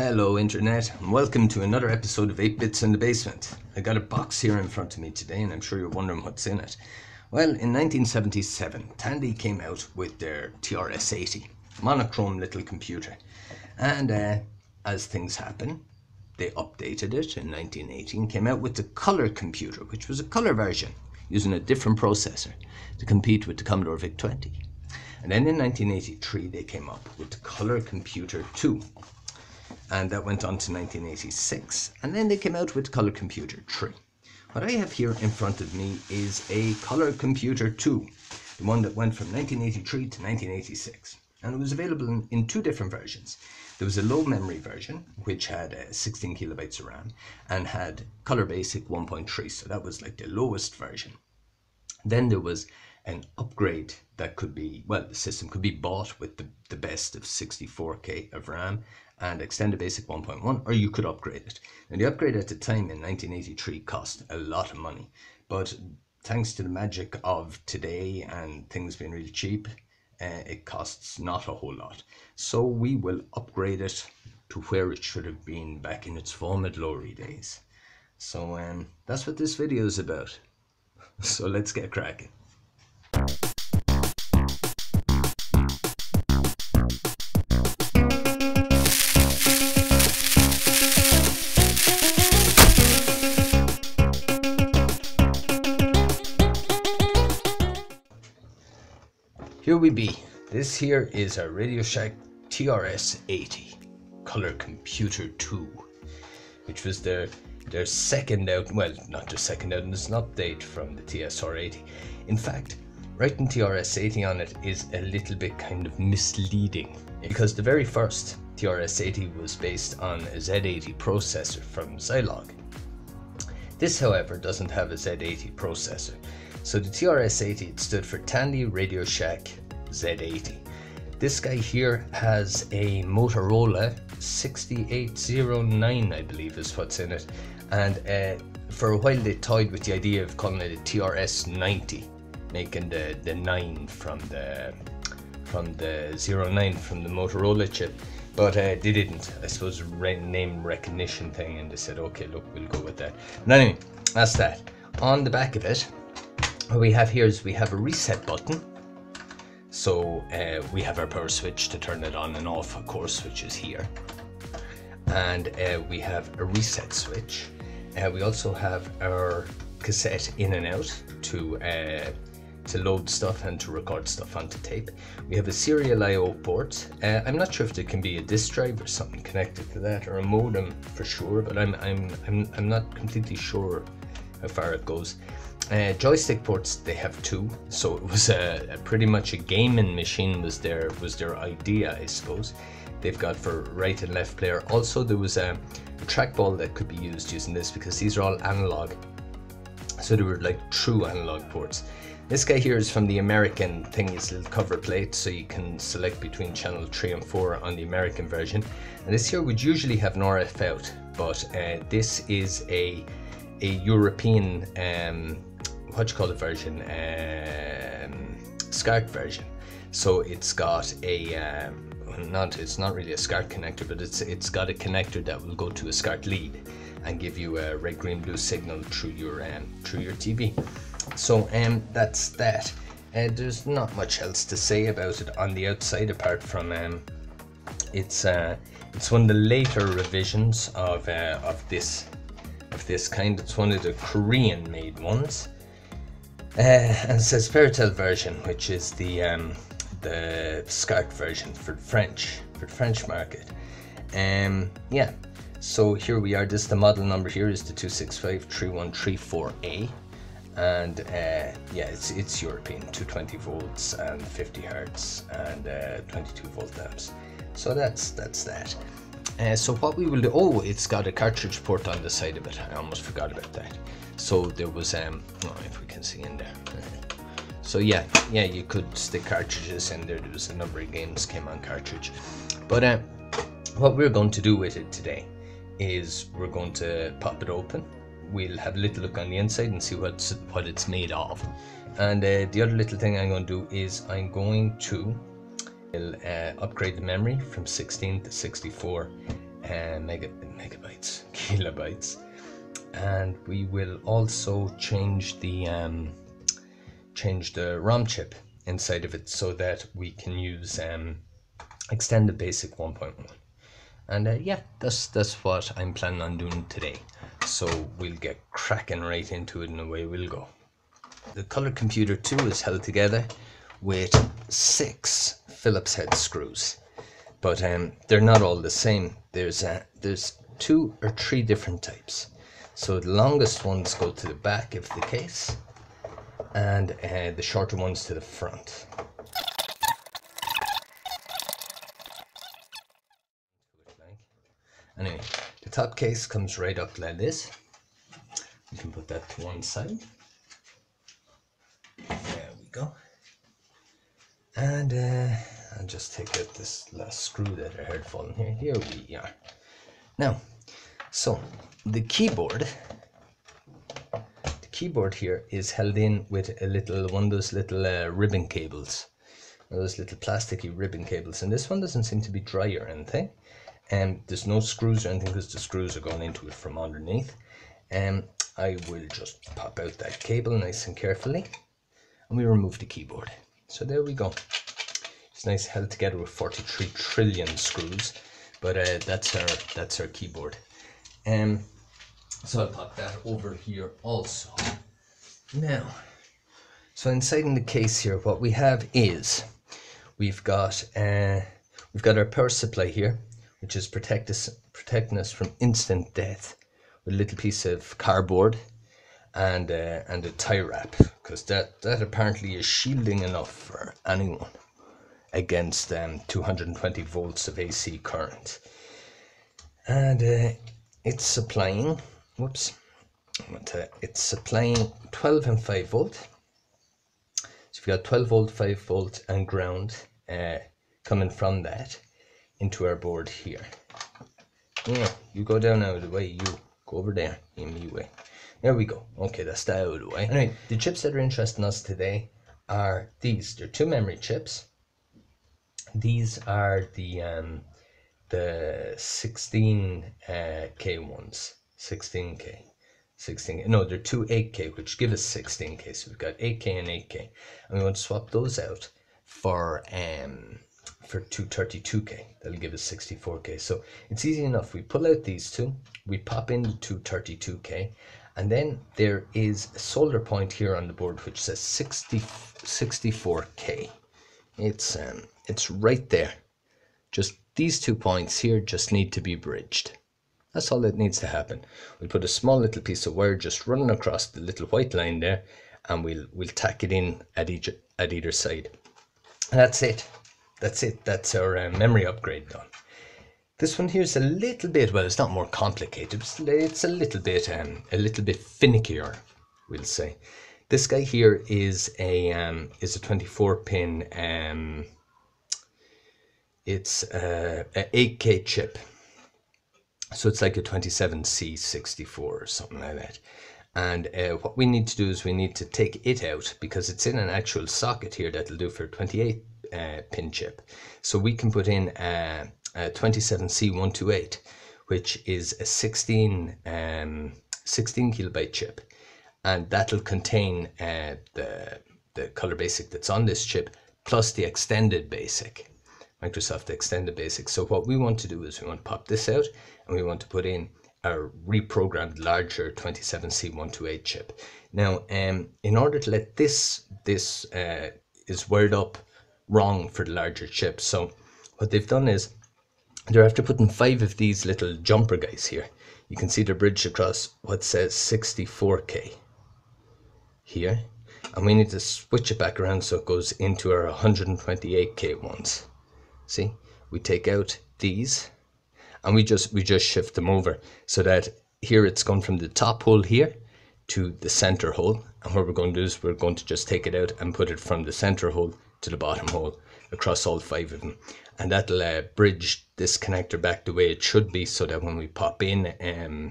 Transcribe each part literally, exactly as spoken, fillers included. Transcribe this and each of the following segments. Hello Internet, and welcome to another episode of eight bits in the basement. I got a box here in front of me today and I'm sure you're wondering what's in it. Well, in nineteen seventy-seven, Tandy came out with their T R S eighty, monochrome little computer. And uh, as things happen, they updated it in nineteen eighty and came out with the color computer, which was a color version, using a different processor to compete with the Commodore VIC twenty. And then in nineteen eighty-three, they came up with the color computer two. And that went on to nineteen eighty-six, and then they came out with Color Computer three. What I have here in front of me is a Color Computer two, the one that went from nineteen eighty-three to nineteen eighty-six, and it was available in, in two different versions. There was a low memory version, which had uh, sixteen kilobytes of RAM, and had Color Basic one point three, so that was like the lowest version. Then there was an upgrade that could be, well, the system could be bought with the, the best of sixty-four K of RAM, and extended basic one point one, or you could upgrade it. And the upgrade at the time in nineteen eighty-three cost a lot of money, but thanks to the magic of today and things being really cheap, uh, it costs not a whole lot. So we will upgrade it to where it should have been back in its former glory days. So um, that's what this video is about. So let's get cracking. Here we be. This here is a RadioShack T R S eighty Color Computer two, which was their their second out. Well, not their second out, and it's an update from the T S R eighty. In fact, writing T R S eighty on it is a little bit kind of misleading, because the very first T R S eighty was based on a Z eighty processor from Zilog. This, however, doesn't have a Z eighty processor. So the T R S eighty, it stood for Tandy Radio Shack Z eighty. This guy here has a Motorola sixty-eight oh nine, I believe is what's in it. And uh, for a while they toyed with the idea of calling it a T R S ninety, making the, the nine from the from the oh nine from the Motorola chip. But uh, they didn't, I suppose, re name recognition thing, and they said, okay, look, we'll go with that. But anyway, that's that. On the back of it, what we have here is we have a reset button, so uh, we have our power switch to turn it on and off, of course, which is here, and uh, we have a reset switch. Uh, we also have our cassette in and out to uh, to load stuff and to record stuff onto tape. We have a serial I O port. Uh, I'm not sure if there can be a disk drive or something connected to that, or a modem for sure, but I'm I'm I'm I'm not completely sure how far it goes. Uh, joystick ports, they have two, so it was a, a pretty much a gaming machine was their was their idea, I suppose. They've got for right and left player. Also, there was a, a trackball that could be used using this, because these are all analog, so they were like true analog ports. This guy here is from the American thing, it's a little cover plate, so you can select between channel three and four on the American version. And this here would usually have an R F out, but uh, this is a a European um, what you call the version, um, SCART version. So it's got a um, not it's not really a SCART connector, but it's it's got a connector that will go to a SCART lead and give you a red, green, blue signal through your um, through your T V. So um, that's that. Uh, there's not much else to say about it on the outside, apart from um, it's uh, it's one of the later revisions of uh, of this of this kind. It's one of the Korean-made ones. Uh, and it says Péritel version, which is the um, the SCART version for the French for the French market. Um, yeah, so here we are. This the model number here is the two six five three one three four A, and uh, yeah, it's it's European, two hundred twenty volts and fifty hertz and uh, twenty-two volt amps. So that's that's that. Uh, so what we will do, oh, it's got a cartridge port on the side of it. I almost forgot about that. So there was, um, oh, if we can see in there. So yeah, yeah, you could stick cartridges in there. There was a number of games came on cartridge. But uh, what we're going to do with it today is we're going to pop it open. We'll have a little look on the inside and see what's, what it's made of. And uh, the other little thing I'm going to do is I'm going to We'll uh, upgrade the memory from sixteen to sixty-four uh, uh, mega, megabytes, kilobytes, and we will also change the um, change the ROM chip inside of it so that we can use um, extended basic one point one. And uh, yeah, that's that's what I'm planning on doing today. So we'll get cracking right into it, and away we'll go. The color computer two is held together with six Phillips head screws, but um, they're not all the same. There's uh, there's two or three different types. So the longest ones go to the back of the case, and uh, the shorter ones to the front. Anyway, the top case comes right up like this. You can put that to one side. There we go. And uh, I'll just take out this last screw that I heard falling here. Here we are. Now, so the keyboard, the keyboard here is held in with a little one of those little uh, ribbon cables, those little plasticky ribbon cables. And this one doesn't seem to be dry or anything. And um, there's no screws or anything because the screws are going into it from underneath. And um, I will just pop out that cable nice and carefully, and we remove the keyboard. So there we go. It's nice held together with forty-three trillion screws, but uh, that's our that's our keyboard. Um, so I'll pop that over here also. Now, so inside in the case here, what we have is we've got uh, we've got our power supply here, which is protect us protecting us from instant death with a little piece of cardboard and uh, and a tie wrap, because that that apparently is shielding enough for anyone against um, two hundred twenty volts of A C current. And uh, it's supplying whoops what, uh, it's supplying twelve and five volt. So we've got twelve volt, five volt and ground uh, coming from that into our board here. Yeah, you go down out of the way, you go over there in the way. There we go. Okay, that's that out of the way. Anyway, the chips that are interesting us today are these. They're two memory chips. These are the um, the sixteen K ones. sixteen K. sixteen. No, they're two eight K, which give us sixteen K. So we've got eight K and eight K, and we want to swap those out for um for two thirty-two K. That'll give us sixty-four K. So it's easy enough. We pull out these two. We pop in the two thirty-two K. And then there is a solder point here on the board which says sixty, sixty-four K. It's um, it's right there. Just these two points here just need to be bridged. That's all that needs to happen. We put a small little piece of wire just running across the little white line there, and we'll we'll tack it in at each at either side. And that's it. That's it. That's our uh, memory upgrade done. This one here is a little bit, well, it's not more complicated, but it's a little bit, um, a little bit finickier, we'll say. This guy here is a um, is a twenty-four pin. Um, it's uh, an eight K chip, so it's like a twenty-seven C sixty-four or something like that. And uh, what we need to do is we need to take it out because it's in an actual socket here that'll do for a twenty-eight pin chip. So we can put in a. Uh, Uh, twenty-seven C one twenty-eight, which is a sixteen um, sixteen kilobyte chip, and that'll contain uh, the the color basic that's on this chip plus the extended basic, Microsoft extended basic. So what we want to do is we want to pop this out and we want to put in our reprogrammed larger twenty-seven C one twenty-eight chip. Now, um, in order to let this this uh, is wired up wrong for the larger chip, so what they've done is they're after putting five of these little jumper guys here. You can see they're bridged across what says sixty-four K here, and we need to switch it back around so it goes into our one twenty-eight K ones. See, we take out these and we just we just shift them over so that here it's gone from the top hole here to the center hole, and what we're going to do is we're going to just take it out and put it from the center hole to the bottom hole across all five of them, and that'll uh, bridge this connector back the way it should be so that when we pop in um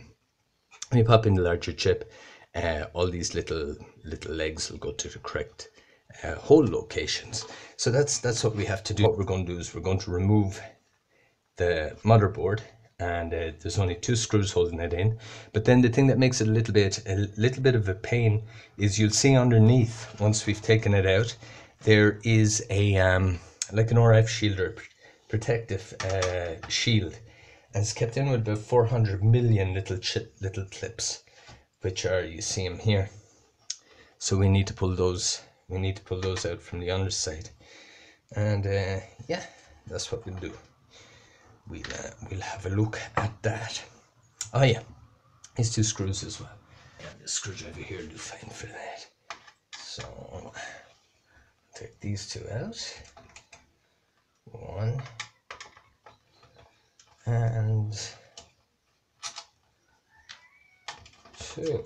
when we pop in the larger chip, uh, all these little little legs will go to the correct uh, hole locations. So that's that's what we have to do. What we're going to do is we're going to remove the motherboard and uh, there's only two screws holding it in. But then the thing that makes it a little bit a little bit of a pain is you'll see underneath, once we've taken it out, there is a um, like an R F shielder, protective uh, shield, and it's kept in with about four hundred million little chip, little clips, which are, you see them here. So we need to pull those we need to pull those out from the underside, and uh, yeah, that's what we'll do. We'll, uh, we'll have a look at that. Oh yeah, it's two screws as well. And the screwdriver here will do fine for that. So, take these two out. One. And two.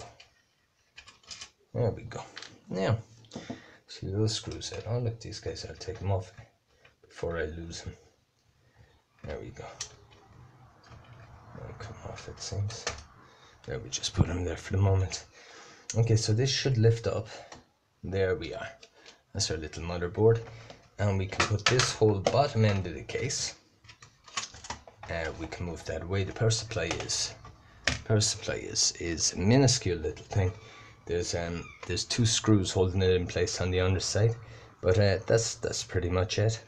There we go. Now, see those screws out. Oh look, these guys, I'll take them off before I lose them. There we go. They'll come off, it seems. There, we just put them there for the moment. Okay, so this should lift up. There we are. That's our little motherboard. And we can put this whole bottom end of the case. Uh, we can move that away. The power supply is power supply is is a minuscule little thing. There's um there's two screws holding it in place on the underside, but uh, that's that's pretty much it.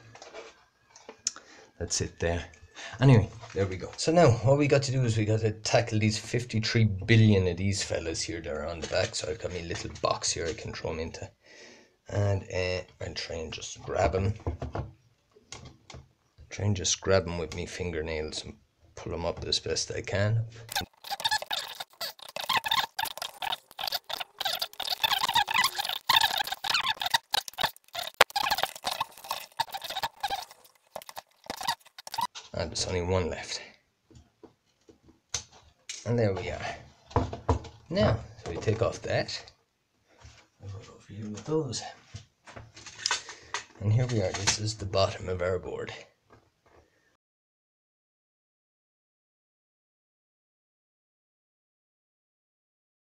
That's it there. Anyway, there we go. So now what we got to do is we got to tackle these fifty-three billion of these fellas here that are on the back. So I've got my little box here I can throw them into, and uh, I'll try and just grab them. Try and just grab them with me fingernails and pull them up as best I can. And there's only one left, and there we are. Now, so we take off that. I'll go over here with those, and here we are. This is the bottom of our board.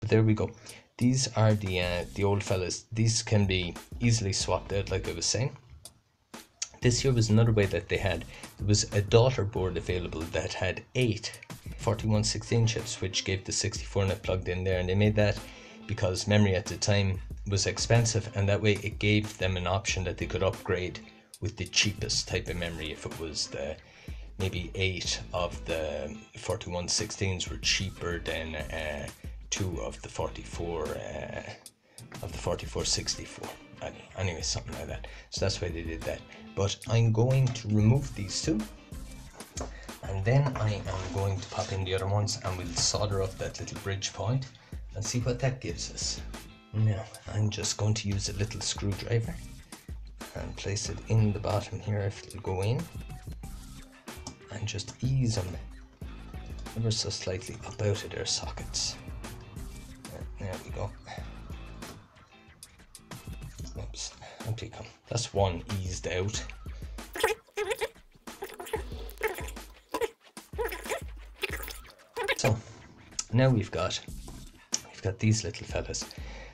But there we go. These are the uh, the old fellas. These can be easily swapped out, like I was saying. This here was another way that they had. There was a daughter board available that had eight forty-one sixteen chips, which gave the sixty-four net plugged in there, and they made that because memory at the time was expensive, and that way it gave them an option that they could upgrade with the cheapest type of memory. If it was the maybe eight of the forty-one sixteens were cheaper than uh, two of the forty-four uh, of the forty-four sixty-four. Anyway, something like that. So that's why they did that. But I'm going to remove these two, and then I am going to pop in the other ones, and we'll solder up that little bridge point and see what that gives us. Now I'm just going to use a little screwdriver and place it in the bottom here, if it'll go in, and just ease them ever so slightly up out of their sockets. There we go. Oops, empty come. That's one eased out. So now we've got we've got these little fellas.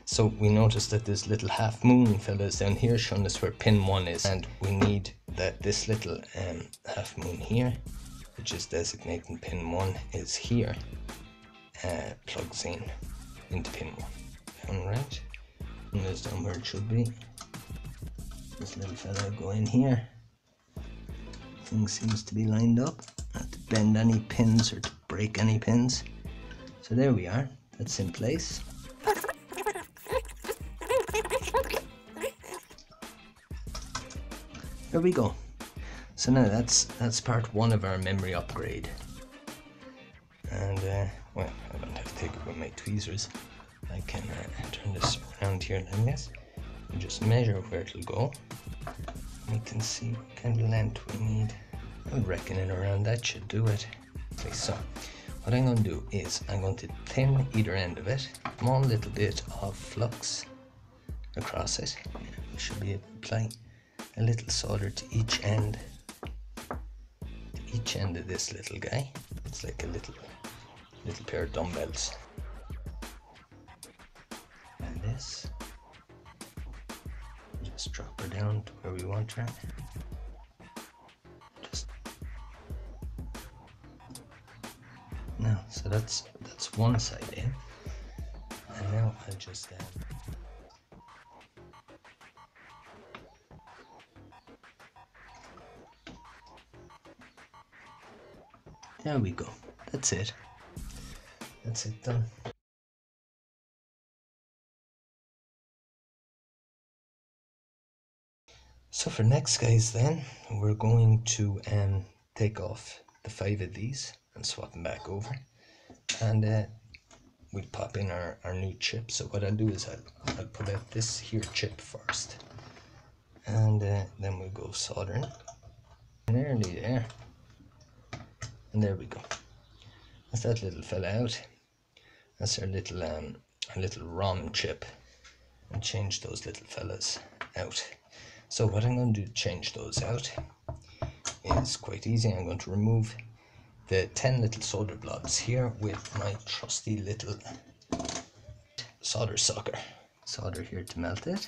So we notice that this little half moon fellas down here showing us where pin one is, and we need that this little um, half moon here, which is designating pin one, is here. Uh, plugs in into pin one. All right. And there's down where it should be. This little fella go in here. Thing seems to be lined up. Not to bend any pins or to break any pins. So there we are. That's in place. There we go. So now that's that's part one of our memory upgrade. And uh, well, I don't have to take it with my tweezers. I can uh, turn this around here like this and just measure where it'll go. We can see what kind of length we need. I'm reckoning around that should do it. Okay, so what I'm going to do is I'm going to thin either end of it, small little bit of flux across it. We should be able to apply a little solder to each end, to each end of this little guy. It's like a little, little pair of dumbbells. Just drop her down to where we want her. Just so that's that's one side in, and now I just um, there we go, that's it, that's it done. So for next guys then, we're going to um, take off the five of these and swap them back over, and uh, we'll pop in our, our new chip. So what I'll do is I'll, I'll put out this here chip first, and uh, then we'll go soldering, nearly there. And there we go. That's that little fella out. That's our little um our little ROM chip. And change those little fellas out. So what I'm going to do to change those out is quite easy. I'm going to remove the ten little solder blobs here with my trusty little solder sucker. Solder here to melt it.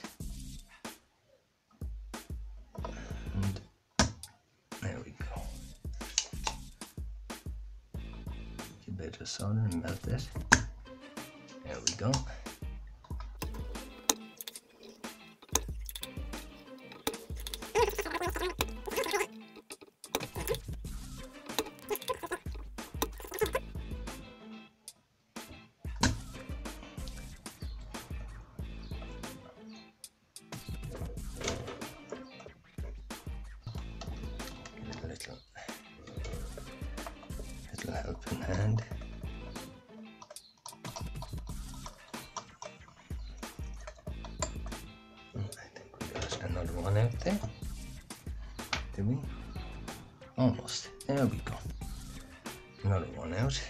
And there we go. Bit of solder and melt it. There we go. Helping hand. I think we got another one out there. Did we? Almost. There we go. Another one out.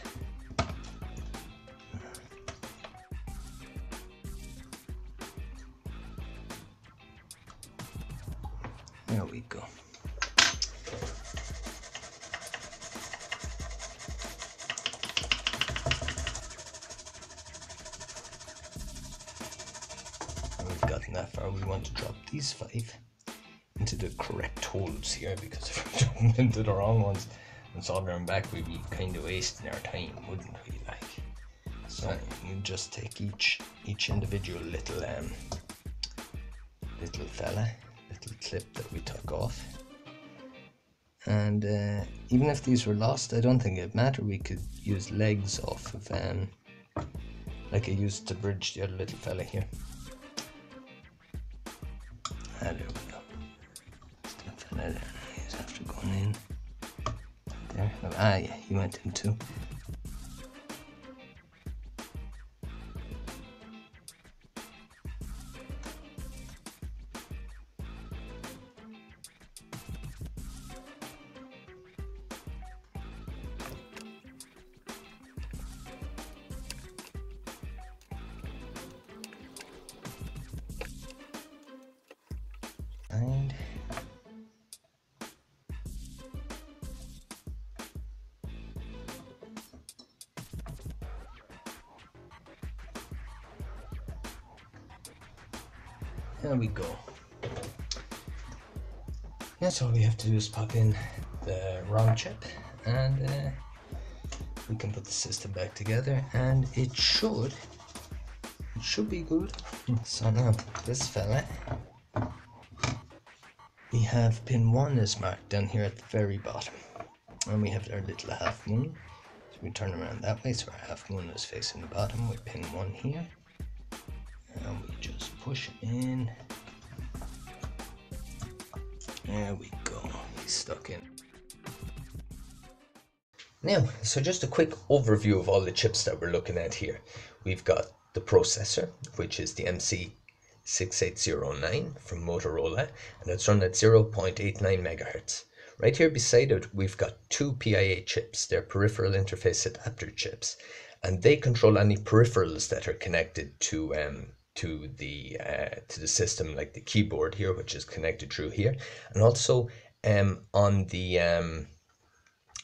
There we go. That far, we want to drop these five into the correct holes here, because if we drop them into the wrong ones and solder them back, we'd be kind of wasting our time, wouldn't we? Like, so you just take each each individual little um little fella, little clip that we took off, and uh, even if these were lost, I don't think it'd matter. We could use legs off of um like I used to bridge the other little fella here. Ah, there we go. That fella there. He's after going in. There. Oh, ah, yeah, he went in too. And there we go. That's all we have to do is pop in the ROM chip, and uh, we can put the system back together, and it should it should be good. So now this fella, we have pin one is marked down here at the very bottom, and we have our little half moon. So we turn around that way, so our half moon is facing the bottom. We pin one here, and we just push it in. There we go, he's stuck in. Now, so just a quick overview of all the chips that we're looking at here. We've got the processor, which is the M C six eight zero nine from Motorola, and it's run at zero point eight nine megahertz. Right here beside it, we've got two P I A chips. They're peripheral interface adapter chips, and they control any peripherals that are connected to um to the uh, to the system, like the keyboard here, which is connected through here, and also um on the um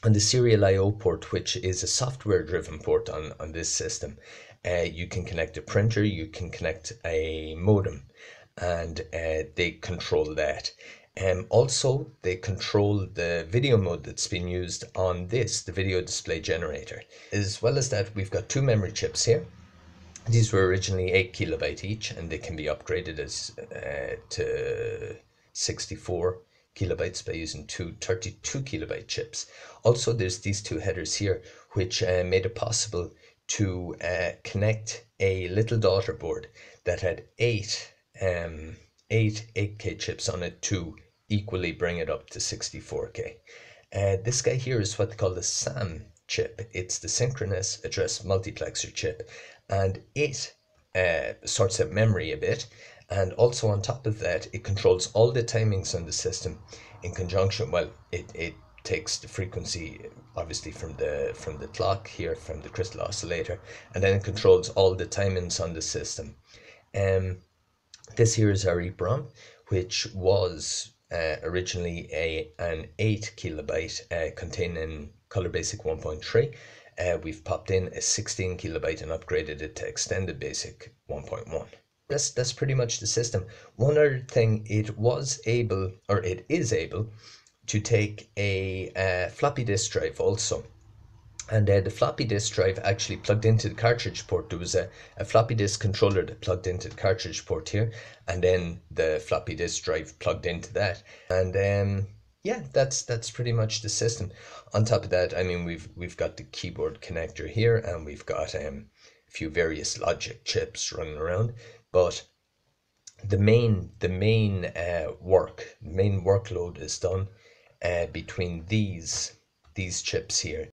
on the serial I O port, which is a software driven port on on this system. Uh, you can connect a printer, you can connect a modem, and uh, they control that. Um, also, they control the video mode that's been used on this, the video display generator. As well as that, we've got two memory chips here. These were originally eight kilobyte each, and they can be upgraded as uh, to sixty-four kilobytes by using two thirty-two kilobyte chips. Also, there's these two headers here, which uh, made it possible to uh, connect a little daughter board that had eight, um, eight 8K chips on it to equally bring it up to sixty-four K. Uh, this guy here is what they call the SAM chip. It's the synchronous address multiplexer chip, and it uh, sorts out memory a bit, and also on top of that it controls all the timings on the system in conjunction. Well, it, it takes the frequency obviously from the from the clock here, from the crystal oscillator, and then it controls all the timings on the system. Um, this here is our EEPROM, which was uh, originally a an eight kilobyte uh, containing Color Basic one point three. Uh, we've popped in a sixteen kilobyte and upgraded it to Extended Basic one point one. That's, that's pretty much the system. One other thing, it was able, or it is able, to take a uh, floppy disk drive also. And uh, the floppy disk drive actually plugged into the cartridge port. There was a, a floppy disk controller that plugged into the cartridge port here, and then the floppy disk drive plugged into that. And um, yeah, that's that's pretty much the system. On top of that, I mean, we've we've got the keyboard connector here, and we've got um, a few various logic chips running around. But the main the main uh, work, the main workload is done uh, between these these chips here.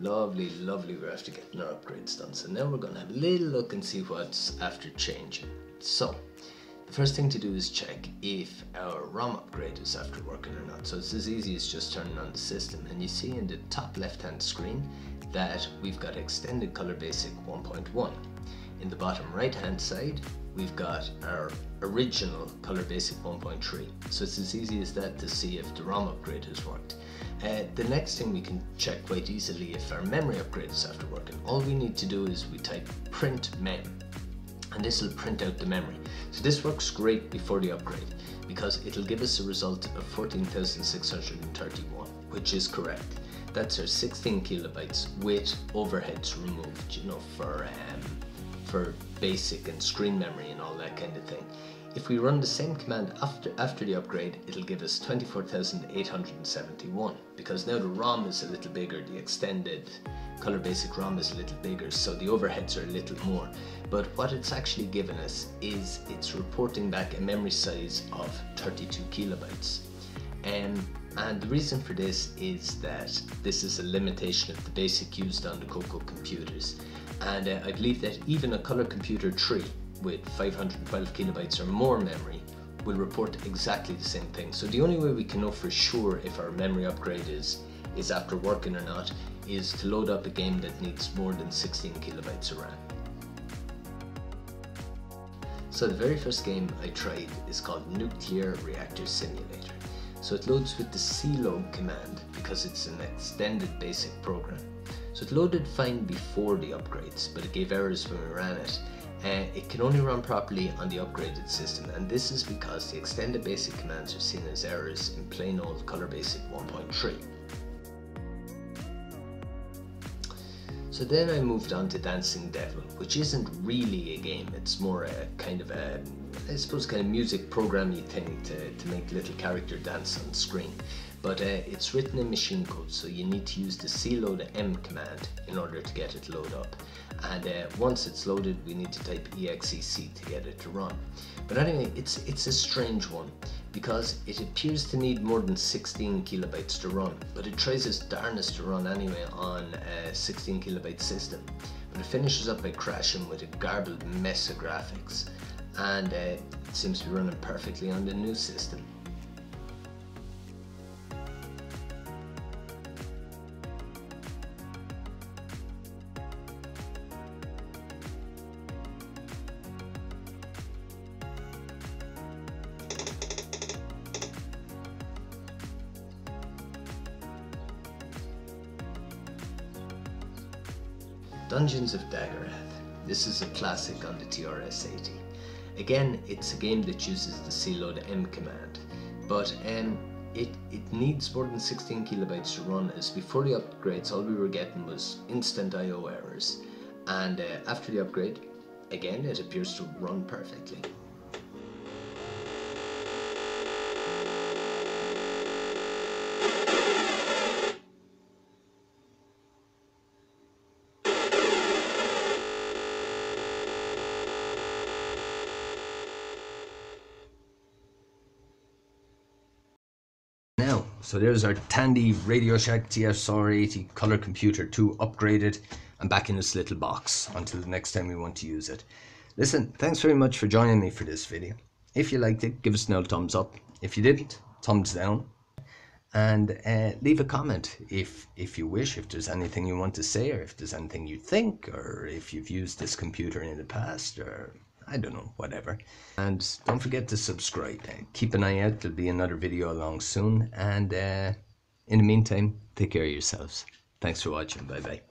Lovely, lovely, we're after getting our upgrades done. So now we're going to have a little look and see what's after changing. So, the first thing to do is check if our ROM upgrade is after working or not. So it's as easy as just turning on the system, and you see in the top left hand screen that we've got Extended Color Basic one point one. In the bottom right hand side, we've got our original Color Basic one point three. So it's as easy as that to see if the ROM upgrade has worked. Uh, the next thing we can check quite easily if our memory upgrade is after working. All we need to do is we type print mem, and this will print out the memory. So this works great before the upgrade because it'll give us a result of fourteen thousand six hundred thirty-one, which is correct. That's our sixteen kilobytes with overheads removed, you know, for um, for basic and screen memory and all that kind of thing. If we run the same command after, after the upgrade, it'll give us twenty-four thousand eight hundred seventy-one, because now the ROM is a little bigger, the Extended Color Basic ROM is a little bigger, so the overheads are a little more. But what it's actually given us is it's reporting back a memory size of thirty-two kilobytes. Um, and the reason for this is that this is a limitation of the BASIC used on the Coco computers. And uh, I believe that even a Color Computer three with five hundred twelve kilobytes or more memory will report exactly the same thing. So the only way we can know for sure if our memory upgrade is is after working or not is to load up a game that needs more than sixteen kilobytes of RAM. So the very first game I tried is called Nuclear Reactor Simulator. So it loads with the C LOAD command because it's an Extended Basic program. So it loaded fine before the upgrades, but it gave errors when we ran it. Uh, it can only run properly on the upgraded system, and this is because the Extended Basic commands are seen as errors in plain old Color Basic one point three. So then I moved on to Dancing Devil, which isn't really a game, it's more a kind of a, I suppose, kind of music programmy thing to, to make little character dance on screen. But uh, it's written in machine code, so you need to use the C LOADM command in order to get it to load up. And uh, once it's loaded, we need to type E X E C to get it to run. But anyway, it's it's a strange one because it appears to need more than sixteen kilobytes to run, but it tries its darnest to run anyway on a sixteen kilobyte system. But it finishes up by crashing with a garbled mess of graphics, and uh, it seems to be running perfectly on the new system. Dungeons of Daggerath. This is a classic on the T R S eighty. Again, it's a game that uses the C L O A D M command, but um, it, it needs more than sixteen kilobytes to run, as before the upgrades all we were getting was instant I O errors, and uh, after the upgrade, again, it appears to run perfectly. So there's our Tandy RadioShack T R S eighty color computer two upgraded and back in this little box until the next time we want to use it. Listen, thanks very much for joining me for this video. If you liked it, give us an old thumbs up. If you didn't, thumbs down. And uh, leave a comment if, if you wish, if there's anything you want to say, or if there's anything you think, or if you've used this computer in the past, or I don't know, whatever. And don't forget to subscribe. Keep an eye out, there'll be another video along soon. And uh, in the meantime, take care of yourselves. Thanks for watching. Bye bye.